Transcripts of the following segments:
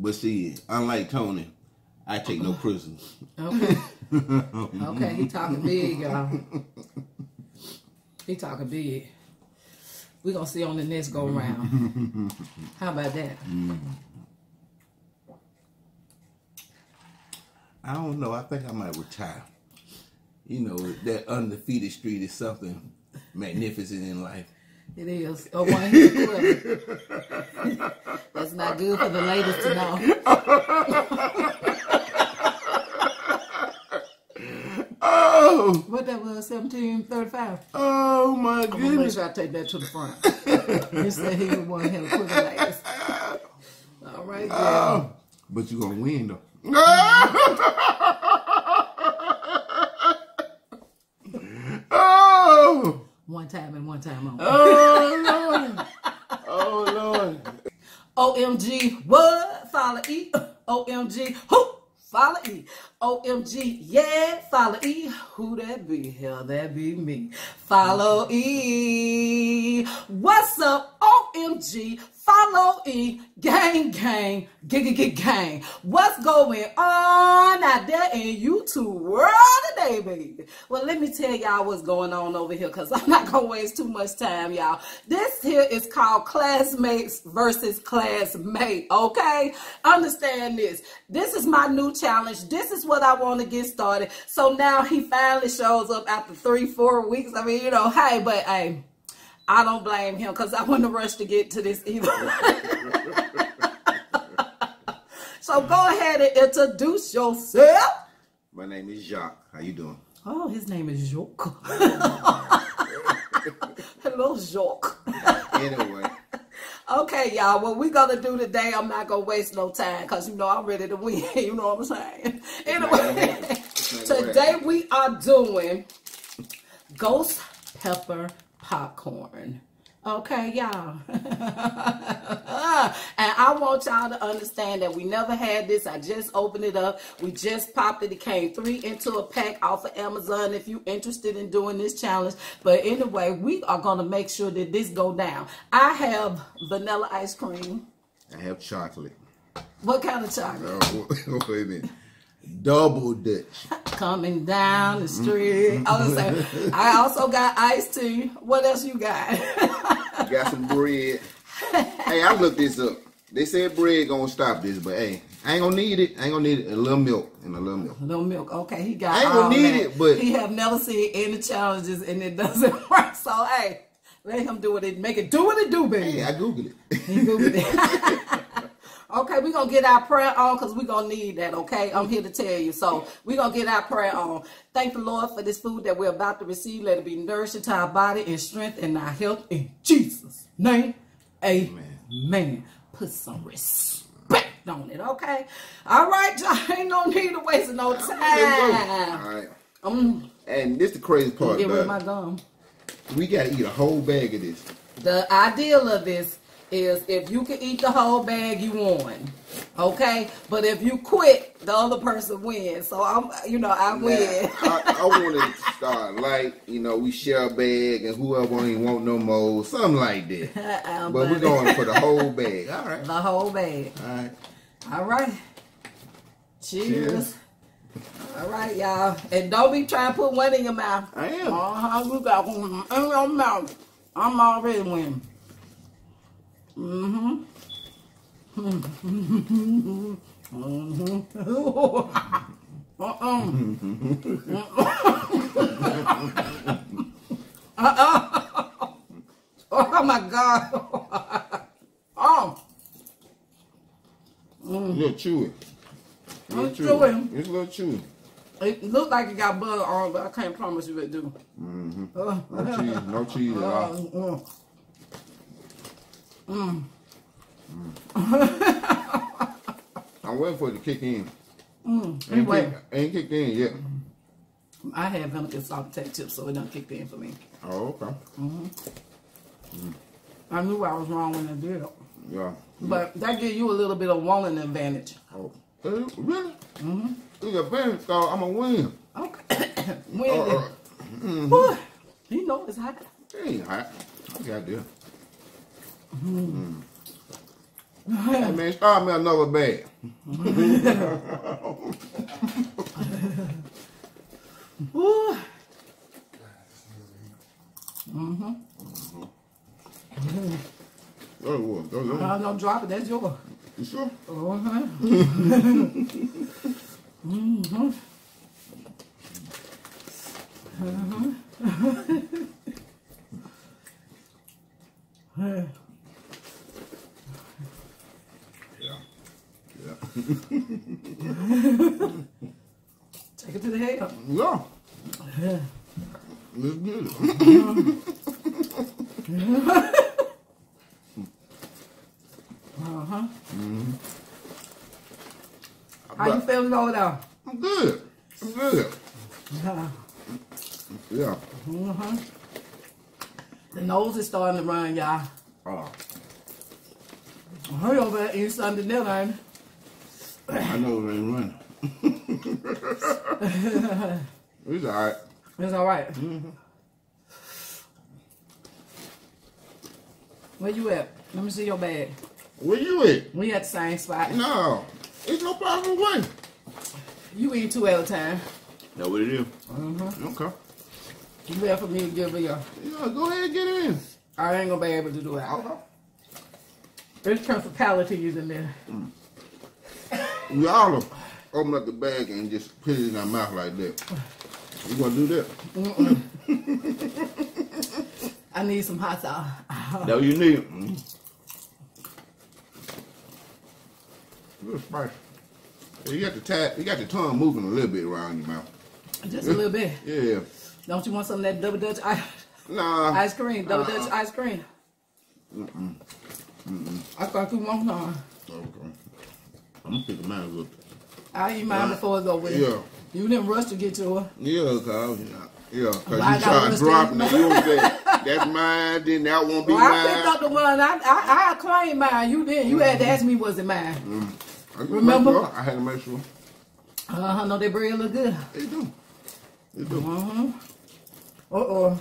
But see, unlike Tony, I take no prisoners. Okay. Okay, he talking big, y'all. He talking big. We're going to see on the next go round. How about that? I don't know. I think I might retire. You know, that undefeated street is something magnificent in life. It is. Oh, one hit quitter. That's not good for the ladies to know. Oh! What that was, 1735? Oh, my goodness. I'm going to make sure I take that to the front. You said he was one hit quitter last. All right, girl. But you're going to win, though. Oh! One time and one time only. Oh Lord! Oh Lord! OMG, what? Follow E. OMG, who? Follow E. OMG, yeah, follow E. Who that be? Hell, that be me. Follow E. What's up? OMG, follow E. Gang, gang, gig, gang. What's going on out there in YouTube world today, baby? Well, let me tell y'all what's going on over here, because I'm not going to waste too much time, y'all. This here is called Classmates versus Classmate, okay? Understand this. This is my new challenge. This is what I want to get started. So now he finally shows up after 3-4 weeks. I mean, you know, hey, but hey, I don't blame him because I wouldn't rush to get to this either. So go ahead and introduce yourself. My name is Jacques. How you doing? Oh, his name is Jacques. Hello, Jacques. Anyway. Okay, y'all, what we're going to do today, I'm not going to waste no time because, you know, I'm ready to win. You know what I'm saying? Anyway, today we are doing Ghost Pepper popcorn. Okay, y'all. And I want y'all to understand that we never had this. I just opened it up. We just popped it. It came 3 into a pack off of Amazon if you're interested in doing this challenge. But anyway, we are going to make sure that this go down. I have vanilla ice cream. I have chocolate. What kind of chocolate? Oh, wait a minute. Double Dutch. Coming down the street. I was saying, I also got iced tea. What else you got? Got some bread. Hey, I looked this up. They said bread gonna stop this, but hey, I ain't gonna need it. I ain't gonna need it. A little milk and a little milk. A little milk. Okay, he got. I ain't gonna need it, but he have never seen any challenges and it doesn't work. So hey, let him do what it. Make it do what it do, baby. Hey, I googled it. He googled it. Okay, we're going to get our prayer on because we're going to need that, okay? I'm here to tell you. So we're going to get our prayer on. Thank the Lord for this food that we're about to receive. Let it be nourishing to our body and strength and our health in Jesus' name. Amen. Amen. Put some respect on it, okay? All right, y'all. Ain't no need to waste no time. All right. And this is the crazy part, get rid of my gum. We got to eat a whole bag of this. The ideal of this is if you can eat the whole bag, you won, okay? But if you quit, the other person wins. So I win. I want to start we share a bag and whoever ain't want no more, something like that. But we're going for the whole bag. All right. The whole bag. All right. All right. Cheers. All right, y'all, and don't be trying to put one in your mouth. I am. You got one in your mouth. I'm already winning. Oh my God. Oh. Little chewy. It's a little chewy. It looks like it got bug on, but I can't promise you it do. No cheese at all. I'm waiting for it to kick in. Ain't kicked in yet. I have vinegar salt potato chips, so it done kicked in for me. Oh, okay. I knew I was wrong when I did it. Yeah. But that gives you a little bit of wanting advantage. Oh, really? It's a advantage, so I'm a win. Okay. You know it's hot. It ain't hot. I got there. Hey man, start me another bag. No, don't drop it. That's yours. You sure? Yeah. Yeah. Take it to the head. Yeah. Yeah. Let's get it. How you feeling over there? I'm good. I'm good. Yeah. Yeah. The nose is starting to run, y'all. I heard over there eating something there, ain't it? I know it ain't running. It's all right. It's all right. Mm-hmm. Where you at? Let me see your bag. Where you at? We at the same spot. No. It's no problem way. You eat two at a time. That's what it is. Okay. You left for me to give it up. Yeah, go ahead and get in. I ain't gonna be able to do it. Okay. There's principalities in there. We all open up the bag and just put it in our mouth like that. You gonna do that? I need some hot sauce. That's what you need. Little spicy. You got the tongue moving a little bit around your mouth. Just a little bit. Yeah. Don't you want some of that double Dutch ice cream? Double Dutch ice cream. I thought you wanted some. Okay. I'm gonna pick mine up. I'll eat mine before it's over with. Yeah. You didn't rush to get to it. Yeah, cause you tried dropping it. You said that's mine. Then that won't be mine. I picked up the one. I claimed mine. You didn't. You had to ask me was it mine. Remember? Sure. I had to make sure. No, they bread look good. They do. They do. I don't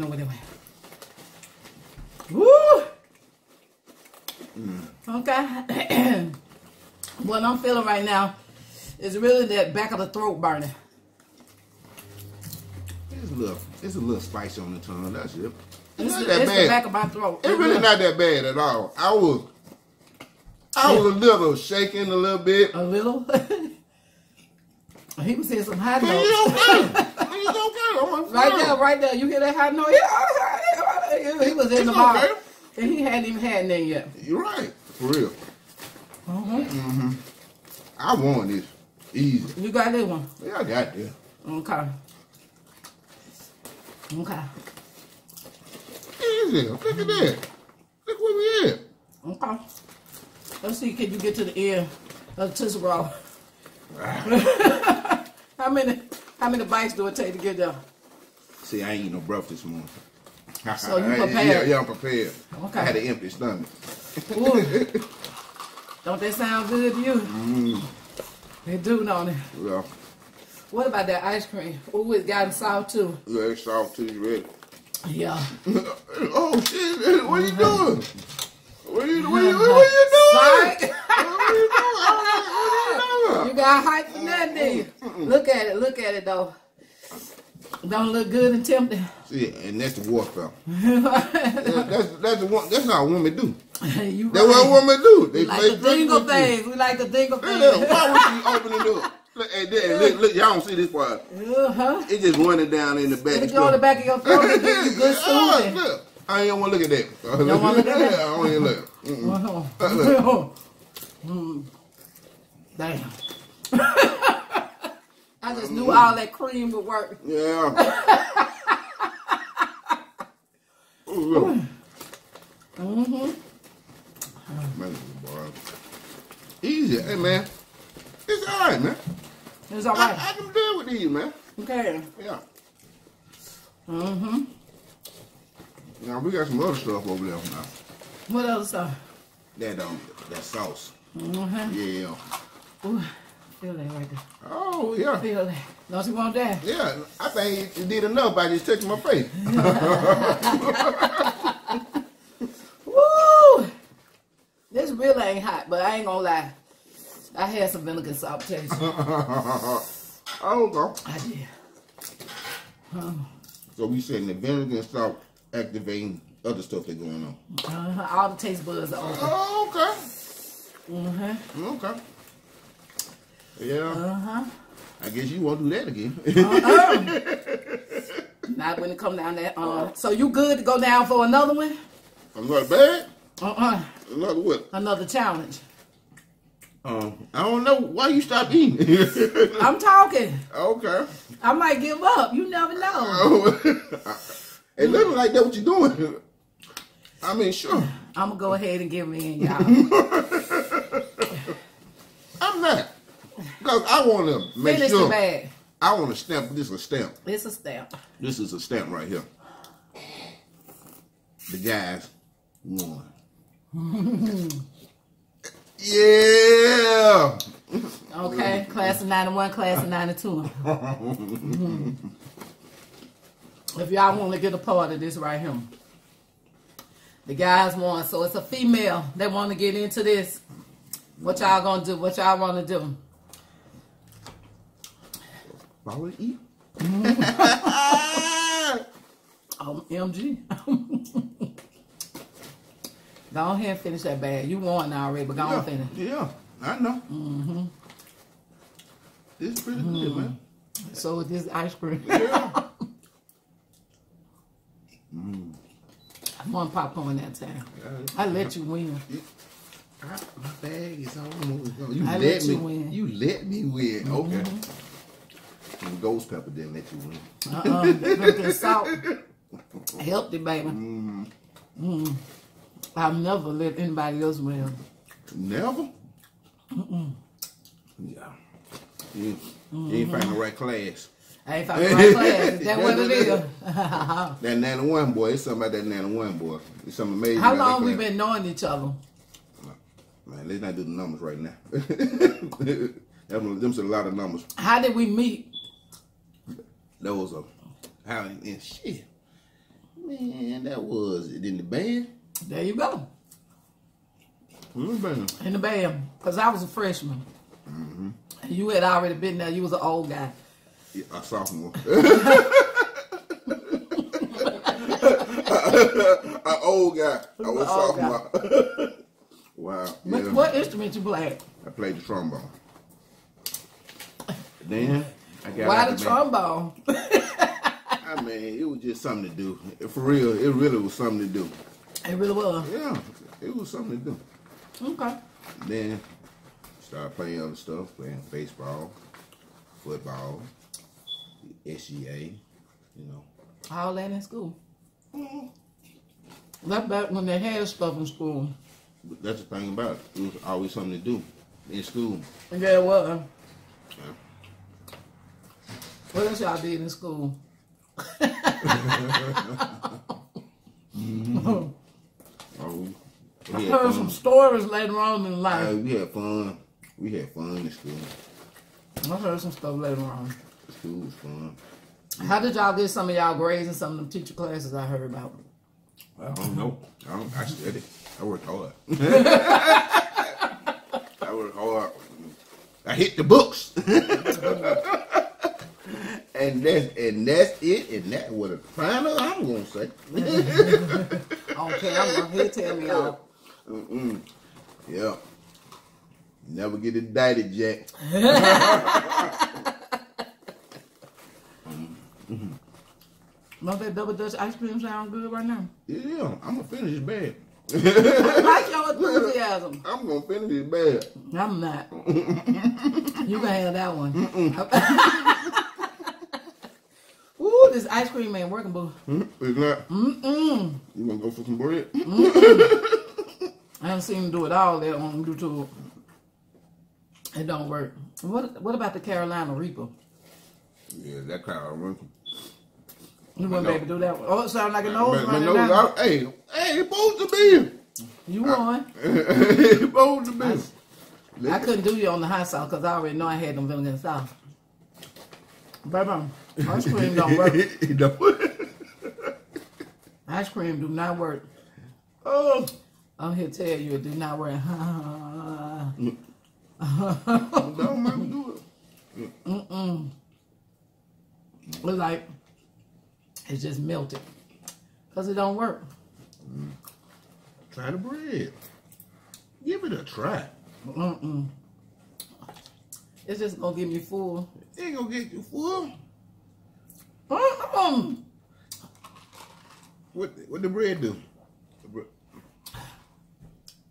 know where they went. Woo! Okay. What I'm feeling right now is really that back of the throat burning. It's a little spicy on the tongue. That's it. It's not that bad. The back of my throat. It's really not that bad at all. I was a little shaking, a little bit. A little? He was saying some high notes. It's okay. Right there. You hear that high note? Yeah. He was in the bar. Okay. And he hadn't even had none yet. You're right. For real. I want this. Easy. You got that one? Yeah, I got that. Okay. Easy. Look at that. Look where we at. Okay. Let's see, can you get to the end of the Tootsie Roll? How many bites do it take to get there? See, I ain't eat no breath this morning. So you prepared? Yeah, I'm prepared. Okay. I had an empty stomach. Ooh. Don't that sound good to you? It do, don't it? Yeah. What about that ice cream? Ooh, it's got salt too. Yeah, it's salt too, you ready? Yeah. Oh shit, what are you doing? What are you doing? What are you doing? You got hype for nothing. Look at it though. Don't look good and tempting. See, and that's the warfare. That's how women do. That's what women do. They like the dingle things. We like the dingle things. Why would you open it up? Look, y'all don't see this part. It just running down in the back. It go in the back of your throat and give you good soothing. I don't want to look at that. I don't want to look at that? I don't even look. Damn. I just knew all that cream would work. Yeah. Easy. Hey, man. It's all right, man. It's all right. I can deal with these, man. Okay. Yeah. Now we got some other stuff over there now. What other stuff? That sauce. Yeah. Ooh, feel that right there. Oh yeah. Feel that. Don't you want that? Yeah, I think you did enough by just touching my face. Woo! really ain't hot, but I ain't gonna lie. I had some vinegar sautees. Oh, I did. So we said the vinegar and salt activating other stuff that's going on. All the taste buds are open. Oh, okay. Okay. Yeah. I guess you won't do that again. Not when it come down that. So you good to go down for another one? Another bag? Another what? Another challenge. I don't know why you stopped eating. I'm talking. Okay. I might give up. You never know. It looks like that's what you're doing. I mean, sure. I'm gonna go ahead and give me in, y'all. I'm not. Because I want to make finish sure. The bag. I want to stamp. This is a stamp. It's a stamp. This is a stamp right here. The guys won. Yeah. Okay. Class of 91, class of 92. If y'all want to get a part of this right here. The guys won. So it's a female that want to get into this. What y'all going to do? What y'all want to do? Follow E. OMG. Go ahead and finish that bag. You won already, but go on and finish. Yeah, I know. This is pretty good, man. So is this ice cream. Yeah. I'm on popcorn that time. I let you win. My bag is almost gone. You let me win. You let me win. Okay. And Ghost Pepper didn't let you win. The salt helped it, baby. I've never let anybody else win. Never? Yeah. You ain't found the right class. I ain't found the right class. Is that what it is? That 91 boy. It's something about that 91 boy. It's something amazing. How long we been knowing each other? Man, let's not do the numbers right now. Them's a lot of numbers. How did we meet? That was a howling and shit. Man, that was it in the band. There you go. In the band. In the band. Because I was a freshman. You had already been there. You was an old guy. Yeah, a sophomore. An old guy. I was a sophomore. Guy. Wow. But yeah. What instrument you played? I played the trombone. Then I got why the trombone? I mean, it was just something to do. For real, it really was something to do. It really was. Yeah, it was something to do. Okay. Then started playing other stuff, playing baseball, football, SGA, you know. All that in school. That's back when they had stuff in school. But that's the thing about it. It was always something to do in school. Yeah, it was. Yeah. What else y'all did in school? Oh, I heard some stories later on in life. We had fun. We had fun in school. I heard some stuff later on. School was fun. How did y'all get some of y'all grades in some of them teacher classes I heard about? I don't know. I studied. I worked hard. I worked hard. I hit the books. And that's it, and that was a final, I'm going to say. Okay, I'm going to tell me all. Yeah. Never get indicted, Jack. Don't that double dutch ice cream sound good right now? Yeah, I'm going to finish it bad. I like your enthusiasm. I'm going to finish it bad. I'm not. You can have that one. This ice cream ain't working, boo. It's not. You want to go for some bread? I haven't seen him do it all that on YouTube. It don't work. What about the Carolina Reaper? Yeah, that crowd working. You wouldn't be able to do that one. Oh, it sounds like a nose. My nose out. Hey, it's supposed to be. You won. It's supposed to be. I couldn't do you on the hot sauce because I already know I had them vinegar and sauce. Baby, ice cream don't work. It don't. Ice cream do not work. Oh, I'm here to tell you, do not worry. Don't make me do it. It's like, it's just melted. Because it don't work. Try the bread. Give it a try. It's just going to get me full. It ain't going to get you full. What the bread do?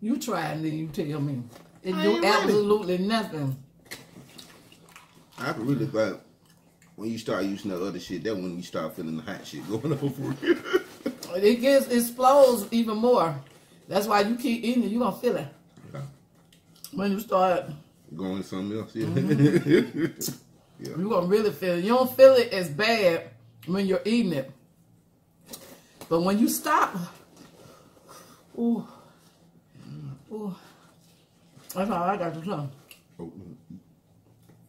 You try and then you tell me. It do absolutely nothing. I really think when you start using that other shit, that's when you start feeling the hot shit going over you. It gets, it explodes even more. That's why you keep eating it, you're going to feel it. Yeah. When you start going to something else, yeah. Yeah. You're going to really feel it. You don't feel it as bad when you're eating it. But when you stop, ooh, ooh, that's all I got to tell.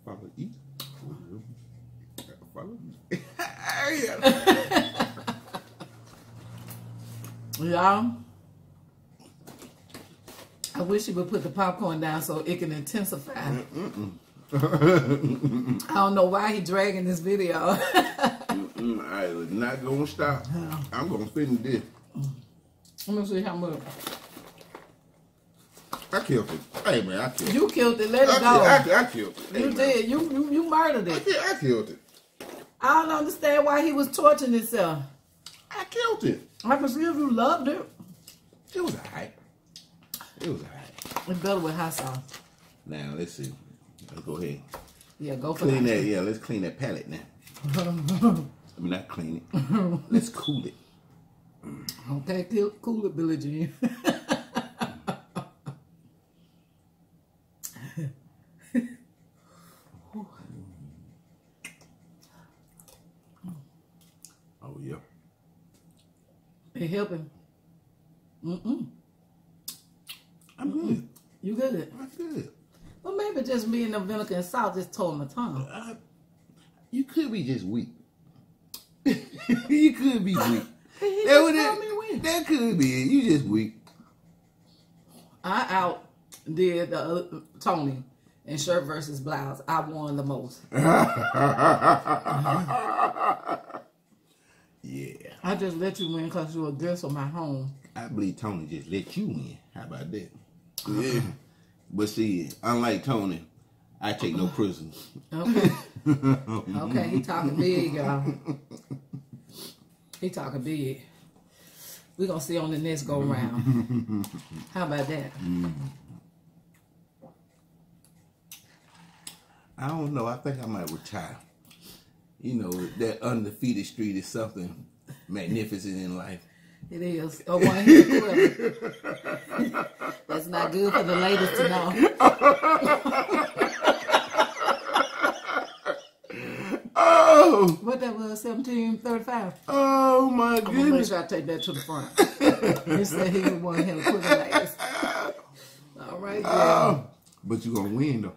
Follow E. Follow E. Y'all, I wish you would put the popcorn down so it can intensify. I don't know why he dragging this video. I was not gonna stop. I'm gonna finish this. Let me see how much. I killed it. Hey man, I killed it. You killed it. Let it go. I killed it. You did. You murdered it. I killed it. I don't understand why he was torturing himself. I killed it. I can see if you loved it. It was alright. It was alright. It's better with hot sauce. Now let's see. Let's go ahead. Yeah, go for clean that. Yeah, let's clean that palate now. I mean, not clean it. Let's cool it. Okay, cool it, Billie Jean. Oh, yeah. It helping. I'm good. You good? I'm good. Well, maybe just me and the vinegar and salt just told my tongue. You could be just weak. You could be weak. That could be it. You just weak. I outdid Tony in shirt versus blouse. I won the most. Yeah. I just let you win because you were guest on my home. I believe Tony just let you win. How about that? Yeah. But see, unlike Tony, I take no prisoners. Okay. Okay, he talking big, y'all. He talking big. We're going to see on the next go round. How about that? I don't know. I think I might retire. You know, that undefeated street is something magnificent in life. It is. Oh, one here. That's not good for the ladies to know. Oh, what that was, 1735. Oh my goodness! I take that to the front. You said he would want him to put it like this. All right. Oh, but you gonna win though.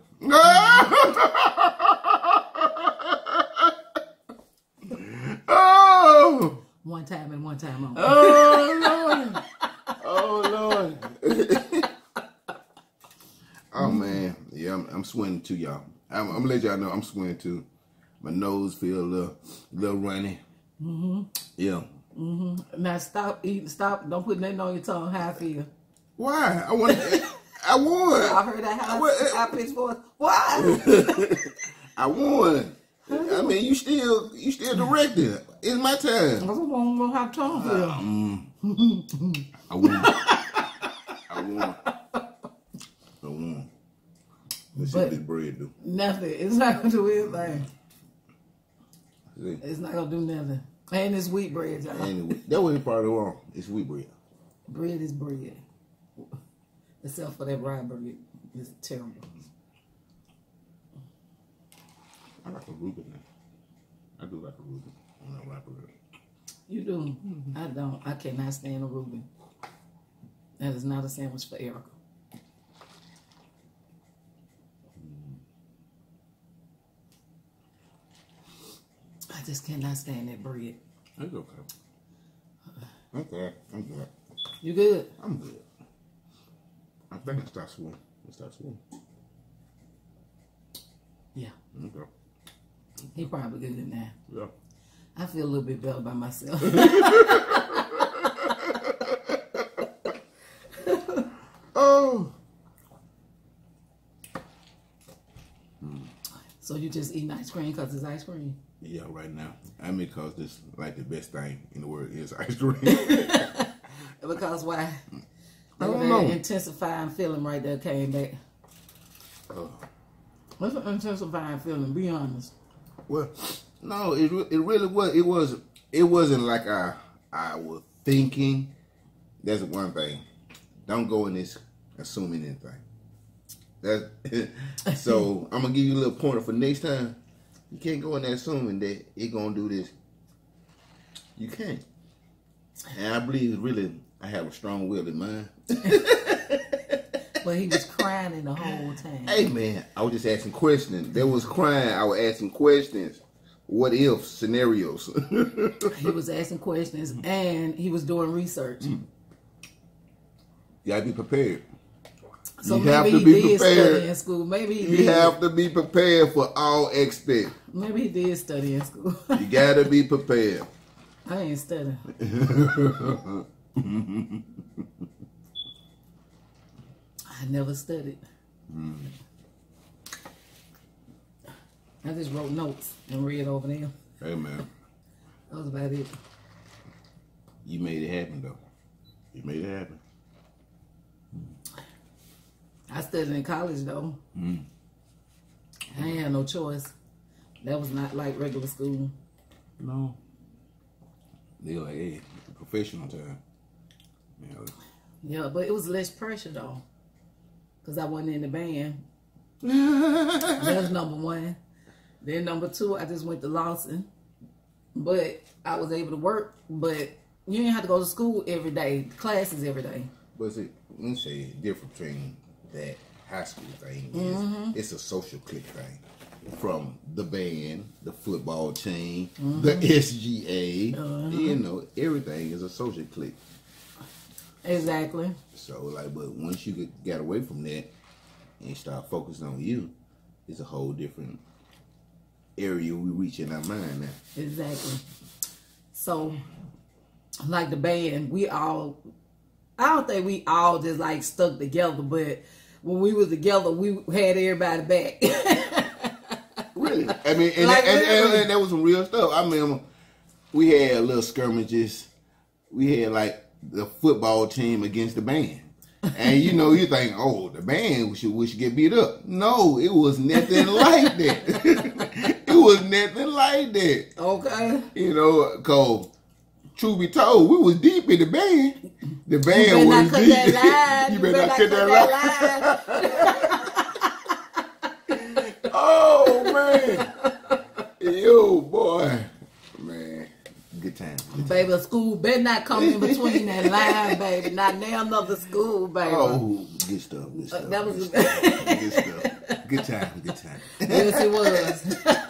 Oh! One time and one time only. Oh Lord! Oh Lord! Oh man, yeah, I'm sweating too, y'all. I'm gonna let y'all know I'm sweating too. My nose feel a little runny. Yeah. Now stop eating. Stop. Don't put nothing on your tongue. How I feel. Why? I want. I won. I heard that high pitched voice. Why? I won. I mean, you still directed. It's my time. I don't know how tongue feel. I won. I won. I won. Let's see what this bread do. Nothing. It's not gonna do anything. It's not gonna do nothing. And it's wheat bread, y'all. That was part of the wrong. It's wheat bread. Bread is bread. Except for that rye bread. It's terrible. I like a Reuben now. I do like a Reuben on that rye bread. You do? I don't. I cannot stand a Reuben. That is not a sandwich for Erica. I just cannot stand that bread. It's okay. Okay, I'm good. You good? I'm good. think it's that small. It's that small. Yeah. Okay. He probably good in that. Yeah. I feel a little bit better by myself. Oh. So you just eating ice cream because it's ice cream? Yeah, right now. I mean, because this like the best thing in the world is ice cream. Because why? I don't know. That intensifying feeling right there came back. Oh. What's an intensifying feeling? Be honest. Well, no, it really was. It wasn't like I was thinking. That's one thing. Don't go in this assuming anything. That's so I'm gonna give you a little pointer for next time. You can't go in there assuming that it's gonna do this. You can't. And I believe really I have a strong will in mind. But he was crying the whole time. Hey man, I was just asking questions. There was crying. I was asking questions. What if scenarios? He was asking questions and he was doing research. Mm. You gotta be prepared. So you have to be prepared in school. Maybe he did. You have to be prepared for all expect. Maybe he did study in school. You gotta be prepared. I ain't studying. I never studied. Mm. I just wrote notes and read over them. Hey, man. That was about it. You made it happen, though. You made it happen. I studied in college, though. Mm. I ain't had no choice. That was not like regular school. No. They were like, hey, professional time. You know. Yeah, but it was less pressure, though. Because I wasn't in the band. That was number one. Then number two, I just went to Lawson. But I was able to work. But you didn't have to go to school every day. Classes every day. But see, let me say the difference between that high school thing. Mm-hmm. It's a social clique thing. From the band, the football team, mm-hmm. the SGA. Uh-huh. You know, everything is a social clique. Exactly. So, like, but once you got away from that and start focusing on you, it's a whole different area we reach in our mind now. Exactly. So, like the band, I don't think we all just, like, stuck together, but when we was together, we had everybody back. Really? I mean, and that was some real stuff. I mean, we had little skirmishes. We had, like, the football team against the band. And you know, you think, oh, the band we should get beat up. No, it was nothing like that. It was nothing like that. Okay. You know, because truth be told, we was deep in the band. The band was deep. You better not cut that line. Oh, man. Yo, boy. Good time. Baby, school better not come in between that line, baby. Not now, another school, baby. Oh, good stuff. Good stuff. That was good stuff. Good stuff. Good time. Good time. Yes, it was.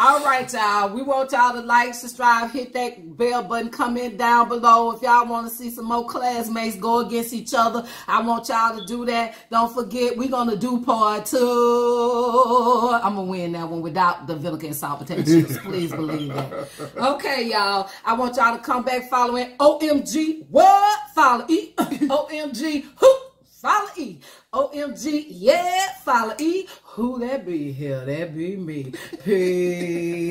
All right, y'all. We want y'all to like, subscribe, hit that bell button, comment down below. If y'all want to see some more classmates go against each other, I want y'all to do that. Don't forget, we're going to do part 2. I'm going to win that one without the vinegar and salt potato chips. Please believe that. Okay, y'all. I want y'all to come back following OMG what? Follow E. OMG who? Follow E. OMG, yeah, follow E. Who that be? Hell, that be me. Peace.